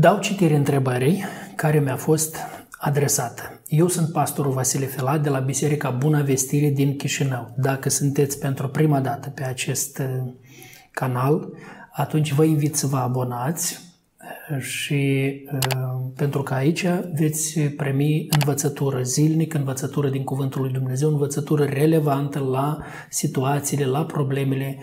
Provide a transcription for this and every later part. Dau citire întrebării care mi-a fost adresată. Eu sunt pastorul Vasile Filat de la Biserica Buna Vestire din Chișinău. Dacă sunteți pentru prima dată pe acest canal, atunci vă invit să vă abonați și pentru că aici veți primi învățătură zilnic, învățătură din Cuvântul lui Dumnezeu, învățătură relevantă la situațiile, la problemele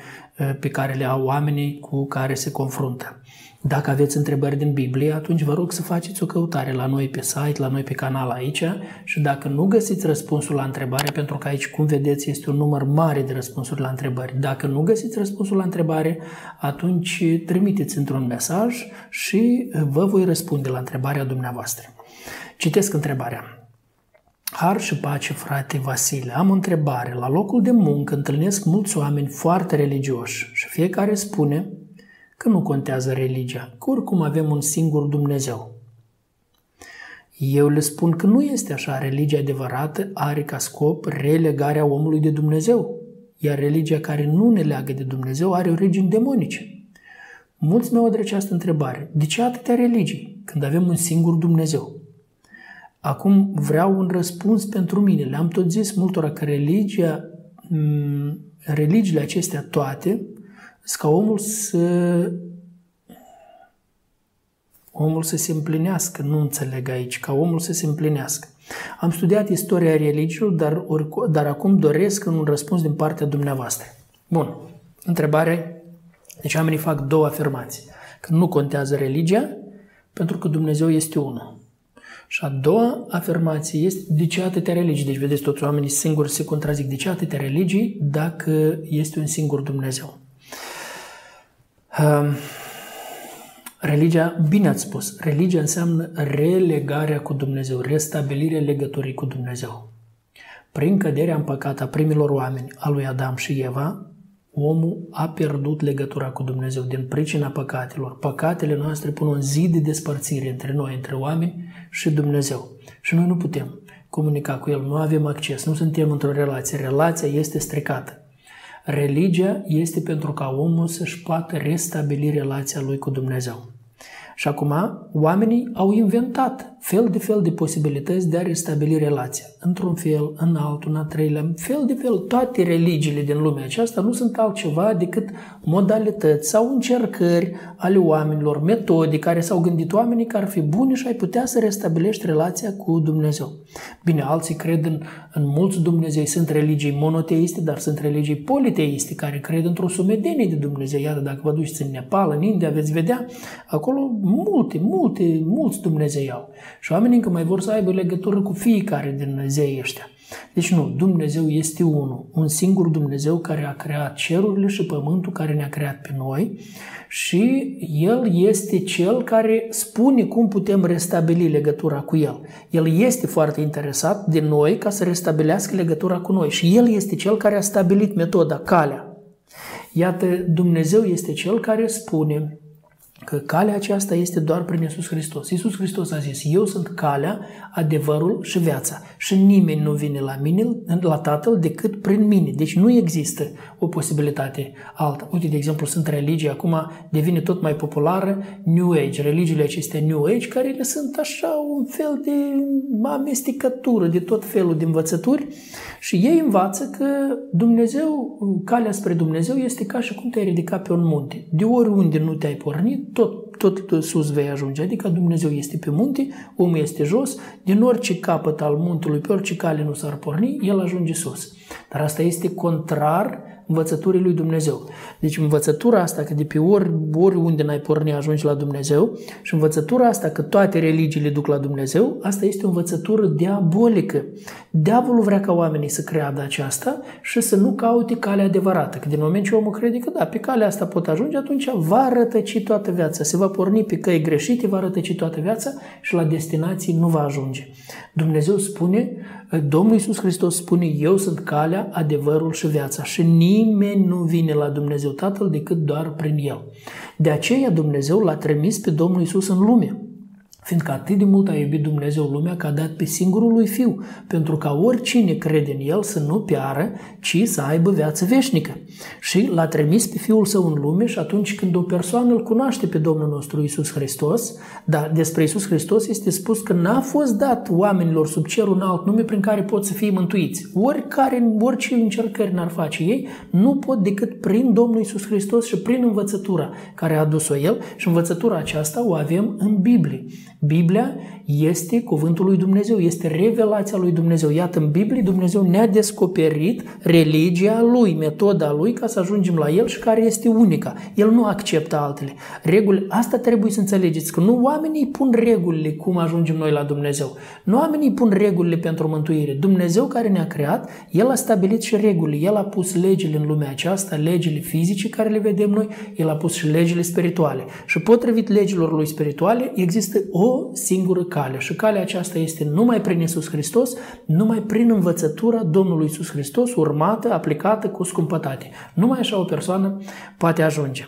pe care le au oamenii cu care se confruntă. Dacă aveți întrebări din Biblie, atunci vă rog să faceți o căutare la noi pe site, la noi pe canal aici și dacă nu găsiți răspunsul la întrebare, pentru că aici, cum vedeți, este un număr mare de răspunsuri la întrebări. Dacă nu găsiți răspunsul la întrebare, atunci trimiteți într-un mesaj și vă voi răspunde la întrebarea dumneavoastră. Citesc întrebarea. Har și pace, frate Vasile, am o întrebare. La locul de muncă întâlnesc mulți oameni foarte religioși și fiecare spune că nu contează religia, că oricum avem un singur Dumnezeu. Eu le spun că nu este așa. Religia adevărată are ca scop relegarea omului de Dumnezeu, iar religia care nu ne leagă de Dumnezeu are origini demonice. Mulți mi-au adresat această întrebare. De ce atâtea religii când avem un singur Dumnezeu? Acum vreau un răspuns pentru mine. Le-am tot zis multora că religiile acestea toate ca omul să se împlinească. Nu înțeleg aici. Ca omul să se împlinească. Am studiat istoria religiilor, dar acum doresc un răspuns din partea dumneavoastră. Bun. Întrebare. Deci oamenii fac două afirmații. Că nu contează religia, pentru că Dumnezeu este unul. Și a doua afirmație este de ce atâtea religii? Deci vedeți, toți oamenii singuri se contrazic. De ce atâtea religii dacă este un singur Dumnezeu? Religia, bine ați spus, religia înseamnă relegarea cu Dumnezeu, restabilirea legăturii cu Dumnezeu. Prin căderea în păcat a primilor oameni, a lui Adam și Eva, omul a pierdut legătura cu Dumnezeu din pricina păcatelor. Păcatele noastre pun un zid de despărțire între noi, între oameni și Dumnezeu. Și noi nu putem comunica cu El, nu avem acces, nu suntem într-o relație. Relația este stricată. Religia este pentru ca omul să-și poată restabili relația lui cu Dumnezeu. Și acum, oamenii au inventat fel de posibilități de a restabili relația. Într-un fel, în altul, în a treilea, fel. Toate religiile din lumea aceasta nu sunt altceva decât modalități sau încercări ale oamenilor, metode care s-au gândit oamenii că ar fi bune și ai putea să restabilești relația cu Dumnezeu. Bine, alții cred în mulți Dumnezei, sunt religii monoteiste, dar sunt religii politeiste care cred într-o sumedenie de Dumnezei. Iată, dacă vă duceți în Nepal, în India, veți vedea, acolo mulți Dumnezei au. Și oamenii încă mai vor să aibă legătură cu fiecare din zeii ăștia. Deci nu, Dumnezeu este unul, un singur Dumnezeu care a creat cerurile și pământul, care ne-a creat pe noi și El este Cel care spune cum putem restabili legătura cu El. El este foarte interesat de noi ca să restabilească legătura cu noi și El este Cel care a stabilit metoda, calea. Iată, Dumnezeu este Cel care spune că calea aceasta este doar prin Iisus Hristos. Iisus Hristos a zis, eu sunt calea, adevărul și viața. Și nimeni nu vine la mine, la Tatăl, decât prin mine. Deci nu există o posibilitate alta. Uite, de exemplu, sunt religii, acum devine tot mai populară New Age. Religiile acestea New Age, care le sunt așa un fel de amestecătură, de tot felul de învățături. Și ei învață că Dumnezeu, calea spre Dumnezeu este ca și cum te-ai ridicat pe un munte. De oriunde nu te-ai pornit, tot sus vei ajunge. Adică Dumnezeu este pe munte, omul este jos, din orice capăt al muntelui, pe orice cale nu s-ar porni, el ajunge sus. Dar asta este contrar învățăturii lui Dumnezeu. Deci învățătura asta că de pe oriunde n-ai porni ajungi la Dumnezeu și învățătura asta că toate religiile duc la Dumnezeu, asta este o învățătură diabolică. Diavolul vrea ca oamenii să creadă aceasta și să nu caute calea adevărată. Că din moment ce omul crede că da, pe calea asta pot ajunge, atunci va rătăci toată viața. Se va porni pe căi greșite, va rătăci toată viața și la destinații nu va ajunge. Dumnezeu spune, Domnul Iisus Hristos spune, eu sunt calea, adevărul și viața și nimeni nu vine la Dumnezeu Tatăl decât doar prin El. De aceea Dumnezeu l-a trimis pe Domnul Iisus în lume. Fiindcă atât de mult a iubit Dumnezeu lumea că a dat pe singurul lui Fiu, pentru ca oricine crede în El să nu piară, ci să aibă viață veșnică. Și l-a trimis pe Fiul Său în lume și atunci când o persoană îl cunoaște pe Domnul nostru Iisus Hristos, dar despre Iisus Hristos este spus că n-a fost dat oamenilor sub cer un alt nume prin care pot să fie mântuiți. Orice încercări n-ar face ei, nu pot decât prin Domnul Iisus Hristos și prin învățătura care a adus-o El, și învățătura aceasta o avem în Biblie. Biblia este cuvântul lui Dumnezeu, este revelația lui Dumnezeu. Iată, în Biblie Dumnezeu ne-a descoperit religia Lui, metoda Lui, ca să ajungem la El și care este unica. El nu acceptă altele. Reguli, asta trebuie să înțelegeți, că nu oamenii pun regulile cum ajungem noi la Dumnezeu. Nu oamenii pun regulile pentru mântuire. Dumnezeu care ne-a creat, El a stabilit și regulile. El a pus legile în lumea aceasta, legile fizice care le vedem noi, El a pus și legile spirituale. Și potrivit legilor Lui spirituale există o singură cale. Și calea aceasta este numai prin Iisus Hristos, numai prin învățătura Domnului Iisus Hristos, urmată, aplicată cu scumpătate. Numai așa o persoană poate ajunge.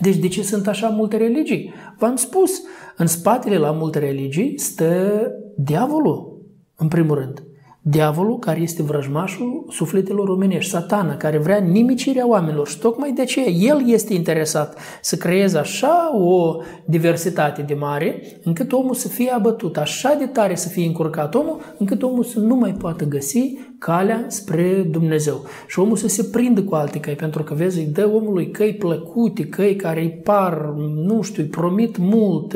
Deci de ce sunt așa multe religii? V-am spus, în spatele la multe religii stă diavolul, în primul rând. Diavolul care este vrăjmașul sufletelor omenești, Satana, care vrea nimicirea oamenilor și tocmai de aceea el este interesat să creeze așa o diversitate de mare încât omul să fie abătut, așa de tare să fie încurcat omul încât omul să nu mai poată găsi calea spre Dumnezeu și omul să se prindă cu alte căi, pentru că vezi, îi dă omului căi plăcute, căi care îi par, nu știu, promit mult,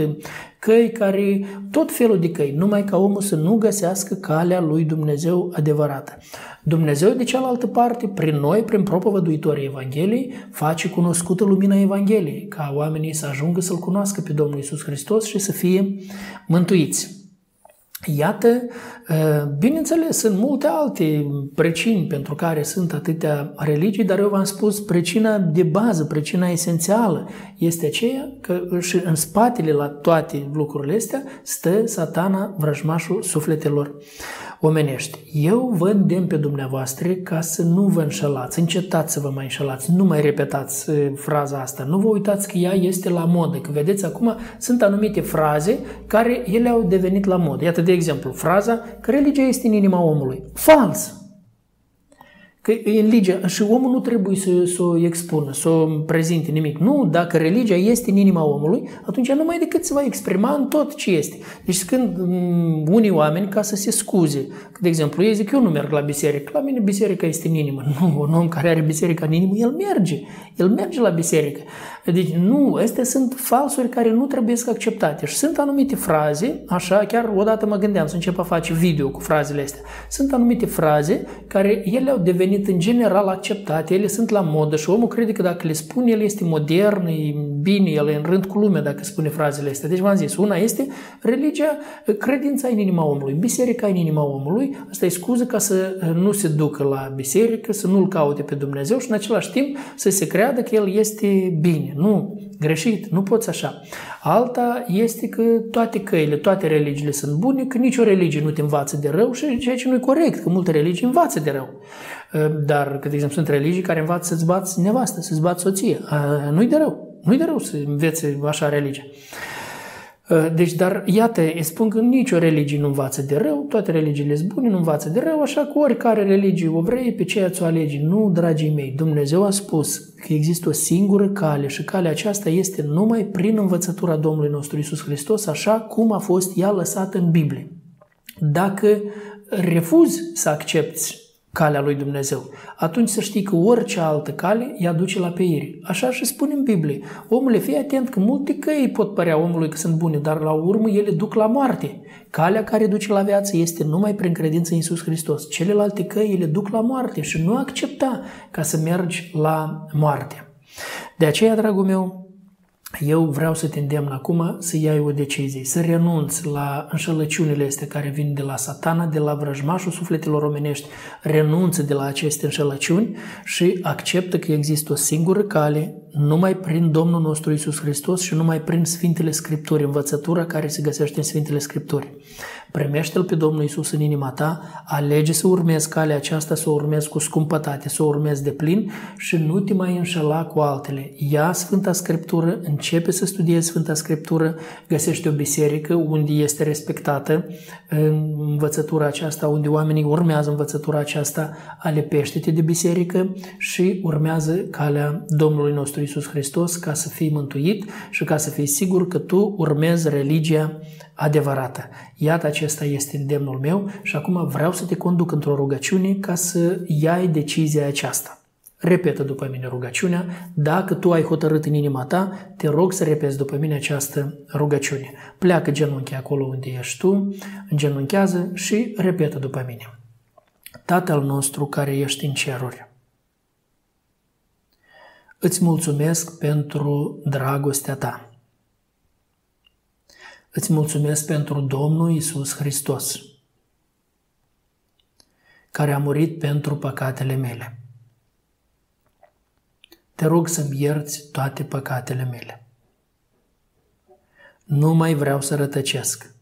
căi care, tot felul de căi, numai ca omul să nu găsească calea lui Dumnezeu adevărată. Dumnezeu, de cealaltă parte, prin noi, prin propovăduitorii Evangheliei, face cunoscută lumina Evangheliei, ca oamenii să ajungă să-L cunoască pe Domnul Iisus Hristos și să fie mântuiți. Iată, bineînțeles, sunt multe alte precini pentru care sunt atâtea religii, dar eu v-am spus, precina de bază, precina esențială este aceea că și în spatele la toate lucrurile astea stă Satana, vrăjmașul sufletelor omenești. Eu vă îndemn pe dumneavoastră ca să nu vă înșelați, încetați să vă mai înșelați, nu mai repetați fraza asta, nu vă uitați că ea este la modă, că vedeți acum sunt anumite fraze care ele au devenit la modă. Iată, de exemplu, fraza că religia este în inima omului. Fals! Că e în lege și omul nu trebuie să o expună, să o prezinte nimic. Nu, dacă religia este în inima omului, atunci numai decât se va exprima în tot ce este. Deci când unii oameni, ca să se scuze, de exemplu, ei zic, eu nu merg la biserică, la mine biserica este în inimă. Nu, un om care are biserica în inimă, el merge la biserică. Deci nu, astea sunt falsuri care nu trebuie să acceptate. Și sunt anumite fraze, așa, chiar odată mă gândeam să încep a face video cu frazele astea. Sunt anumite fraze care ele au devenit în general acceptate, ele sunt la modă și omul crede că dacă le spune, el este modern, e bine, el e în rând cu lumea dacă spune frazele astea. Deci v-am zis, una este religia, credința în inima omului, biserica în inima omului, asta e scuză ca să nu se ducă la biserică, să nu-L caute pe Dumnezeu și în același timp să se creadă că El este bine. Nu, greșit, nu poți așa. Alta este că toate căile, toate religiile sunt bune, că nicio religie nu te învață de rău și ceea ce nu e corect, că multe religii învață de rău. Dar, că de exemplu, sunt religii care învață să-ți bați nevastă, să-ți bați soție. Nu-i de rău. Nu-i de rău să înveți așa religia. Deci, dar, iată, îi spun că nicio religie nu învață de rău, toate religiile sunt bune, nu învață de rău, așa că oricare religie o vrei, pe ceea ce o alegi. Nu, dragii mei, Dumnezeu a spus că există o singură cale și calea aceasta este numai prin învățătura Domnului nostru Iisus Hristos, așa cum a fost ea lăsată în Biblie. Dacă refuzi să accepti calea lui Dumnezeu, atunci să știi că orice altă cale îi aduce la peire. Așa și spune în Biblie. Omule, fii atent că multe căi pot părea omului că sunt bune, dar la urmă ele duc la moarte. Calea care duce la viață este numai prin credință în Iisus Hristos. Celelalte căi ele duc la moarte și nu accepta ca să mergi la moarte. De aceea, dragul meu, eu vreau să te îndemn acum să iei o decizie, să renunți la înșelăciunile astea care vin de la Satana, de la vrăjmașul sufletelor omenești. Renunță de la aceste înșelăciuni și acceptă că există o singură cale, numai prin Domnul nostru Iisus Hristos și numai prin Sfintele Scripturi, învățătura care se găsește în Sfintele Scripturi. Primește-L pe Domnul Iisus în inima ta, alege să urmezi calea aceasta, să o urmezi cu scumpătate, să o urmezi de plin și nu te mai înșela cu altele. Ia Sfânta Scriptură, începe să studiezi Sfânta Scriptură, găsește o biserică unde este respectată învățătura aceasta, unde oamenii urmează învățătura aceasta, alepește-te de biserică și urmează calea Domnului nostru Iisus Hristos ca să fii mântuit și ca să fii sigur că tu urmezi religia adevărată. Iată, acesta este îndemnul meu și acum vreau să te conduc într-o rugăciune ca să iei decizia aceasta. Repetă după mine rugăciunea. Dacă tu ai hotărât în inima ta, te rog să repezi după mine această rugăciune. Pleacă genunchii acolo unde ești tu, îngenunchează și repetă după mine. Tatăl nostru care ești în ceruri, îți mulțumesc pentru dragostea ta. Îți mulțumesc pentru Domnul Iisus Hristos, care a murit pentru păcatele mele. Te rog să-mi ierți toate păcatele mele. Nu mai vreau să rătăcesc.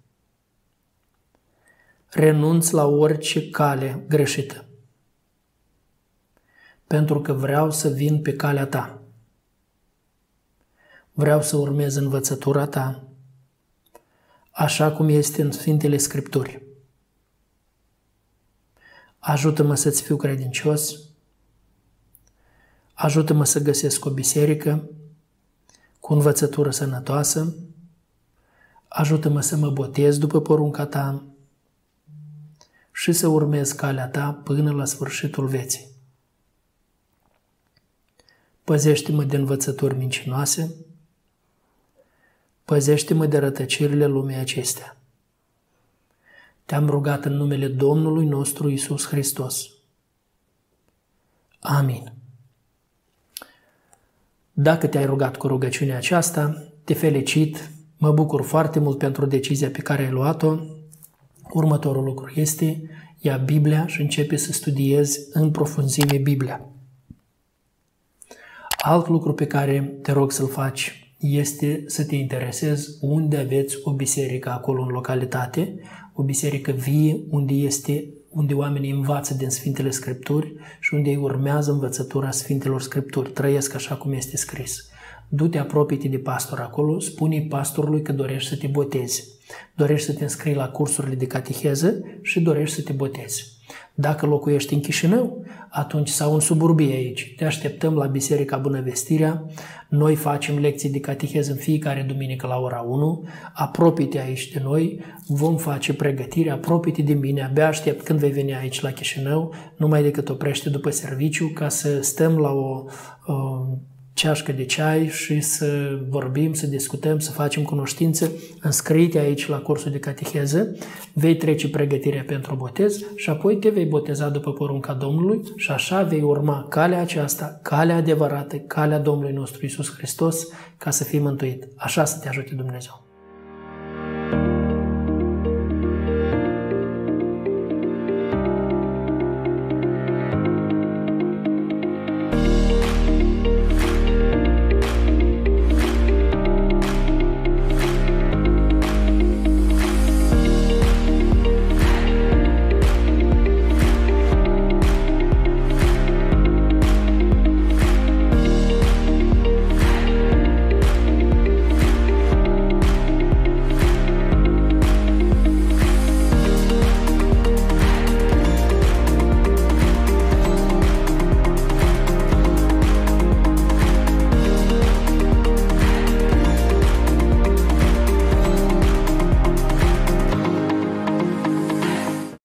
Renunț la orice cale greșită, pentru că vreau să vin pe calea ta. Vreau să urmez învățătura ta, așa cum este în Sfintele Scripturi. Ajută-mă să-ți fiu credincios, ajută-mă să găsesc o biserică cu învățătură sănătoasă, ajută-mă să mă botez după porunca ta și să urmez calea ta până la sfârșitul vieții. Păzește-mă de învățături mincinoase, păzește-mă de rătăcirile lumii acestea. Te-am rugat în numele Domnului nostru Iisus Hristos. Amin. Dacă te-ai rugat cu rugăciunea aceasta, te felicit, mă bucur foarte mult pentru decizia pe care ai luat-o. Următorul lucru este, ia Biblia și începe să studiezi în profunzime Biblia. Alt lucru pe care te rog să-l faci este să te interesezi unde aveți o biserică acolo în localitate, o biserică vie unde oamenii învață din Sfintele Scripturi și unde ei urmează învățătura Sfintelor Scripturi, trăiesc așa cum este scris. Du-te, apropie-te de pastor acolo, spune pastorului că dorești să te botezi, dorești să te înscrii la cursurile de cateheză și dorești să te botezi. Dacă locuiești în Chișinău, atunci sau în suburbie aici, te așteptăm la Biserica Buna Vestirea. Noi facem lecții de cateheză în fiecare duminică la ora 1. Apropie-te aici de noi, vom face pregătire, apropie-te de mine, abia aștept când vei veni aici la Chișinău, numai decât oprește după serviciu ca să stăm la o ceașcă de ceai și să vorbim, să discutăm, să facem cunoștință. Înscrie-te aici la cursul de cateheză, vei trece pregătirea pentru botez și apoi te vei boteza după porunca Domnului și așa vei urma calea aceasta, calea adevărată, calea Domnului nostru Iisus Hristos, ca să fii mântuit. Așa să te ajute Dumnezeu!